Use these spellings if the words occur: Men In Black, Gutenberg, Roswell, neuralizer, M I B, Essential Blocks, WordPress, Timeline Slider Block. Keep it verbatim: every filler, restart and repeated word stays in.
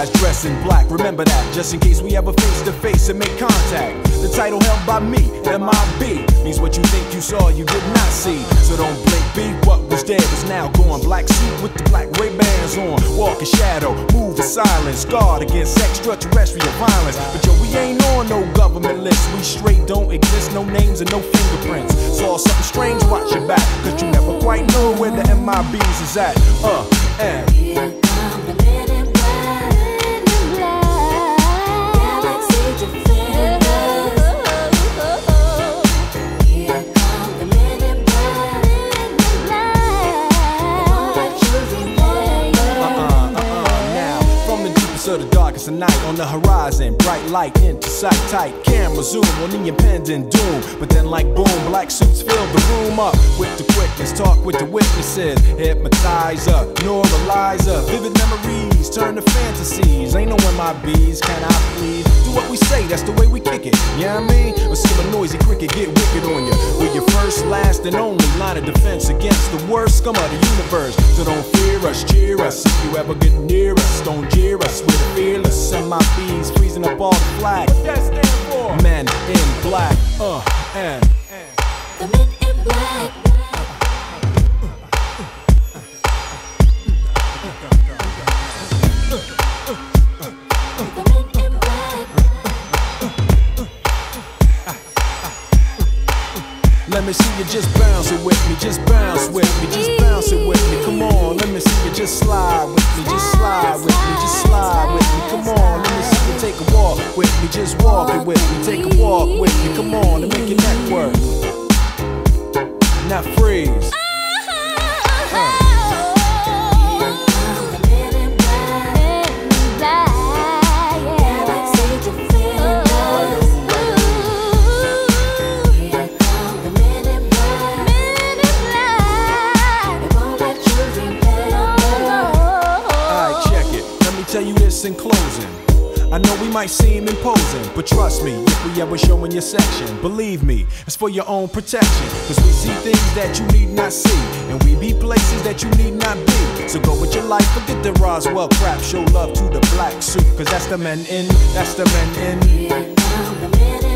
guys dress in black, remember that, just in case we ever face to face and make contact. The title held by me, M I B, means what you think you saw you did not see. So don't blink, be what was dead is now gone. Black suit with the black Ray-Bans on, walk in shadow, move in silence, guard against extraterrestrial violence. But yo, we ain't on no government list, we straight don't exist, no names and no fingerprints. Saw something strange, watch your back, cause you never quite know where the M I Bs is at. Uh, and yeah. The darkest of night on the horizon, bright light into sight, tight camera zoom on the impending doom. But then like boom, black suits fill the room up with the quickness, talk with the witnesses, hypnotizer, neuralizer, vivid memories turn to fantasies. Ain't no M I Bs, can I please do what we say? That's the way we kick it, you know what I mean? Or see a noisy cricket get wicked on you with your first, last and only line of defense against the worst scum of the universe. So don't fear us, cheer us, if you ever get near us, don't jeer us. We're fearless M I Bs freezing up all the flag. What that stand for? Men in black. Uh, and the men in black. Let me see you just bounce it with me, just bounce with me, just bounce it with me. Come on, let me see you just slide with me, just slide with me, just slide with me. Come on, let me see you take a walk with me, just walk it with me, take a walk with me. Come on, and make your neck work. Now freeze. Uh. Tell you this in closing, I know we might seem imposing, but trust me, if we ever show in your section, believe me, it's for your own protection. Cause we see things that you need not see, and we be places that you need not be. So go with your life, forget the Roswell crap, show love to the black suit, cause that's the men in, that's the men in.